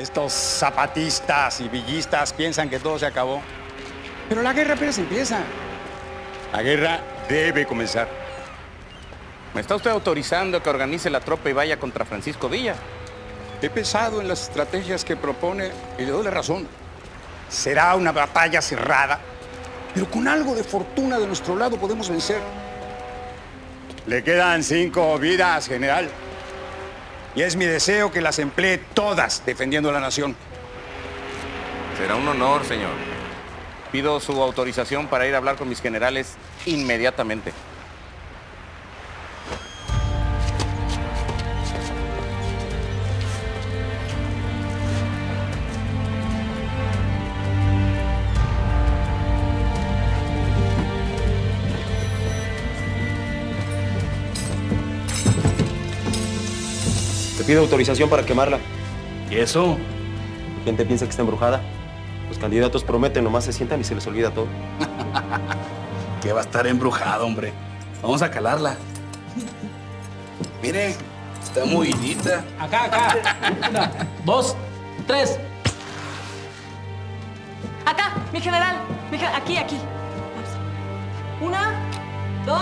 Estos zapatistas y villistas piensan que todo se acabó. Pero la guerra apenas empieza. La guerra debe comenzar. ¿Me está usted autorizando que organice la tropa y vaya contra Francisco Villa? He pensado en las estrategias que propone y le doy la razón. Será una batalla cerrada, pero con algo de fortuna de nuestro lado podemos vencer. Le quedan 5 vidas, general. Y es mi deseo que las emplee todas defendiendo a la nación. Será un honor, señor. Pido su autorización para ir a hablar con mis generales inmediatamente. Pido autorización para quemarla. ¿Y eso? La gente piensa que está embrujada. Los candidatos prometen, nomás se sientan y se les olvida todo. ¿Qué va a estar embrujada, hombre? Vamos a calarla. Mire, está movidita. Acá, acá. 1, 2, 3. Acá, mi general. Aquí, aquí. 1, 2...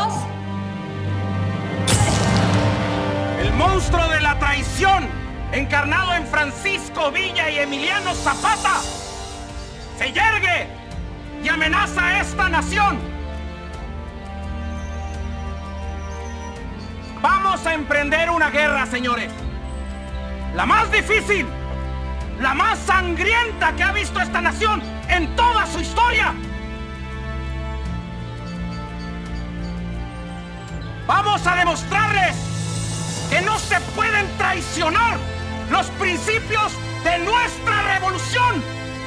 El monstruo de la traición, encarnado en Francisco Villa y Emiliano Zapata, se yergue y amenaza a esta nación. Vamos a emprender una guerra, señores. La más difícil, la más sangrienta que ha visto esta nación en toda su historia. Vamos a demostrarles que no se pueden traicionar los principios de nuestra revolución.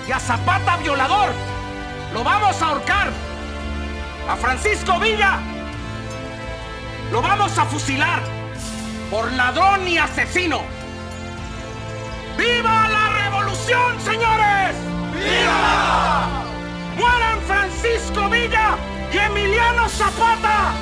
Y a Zapata violador lo vamos a ahorcar. A Francisco Villa lo vamos a fusilar por ladrón y asesino. ¡Viva la revolución, señores! ¡Viva! ¡Mueran Francisco Villa y Emiliano Zapata!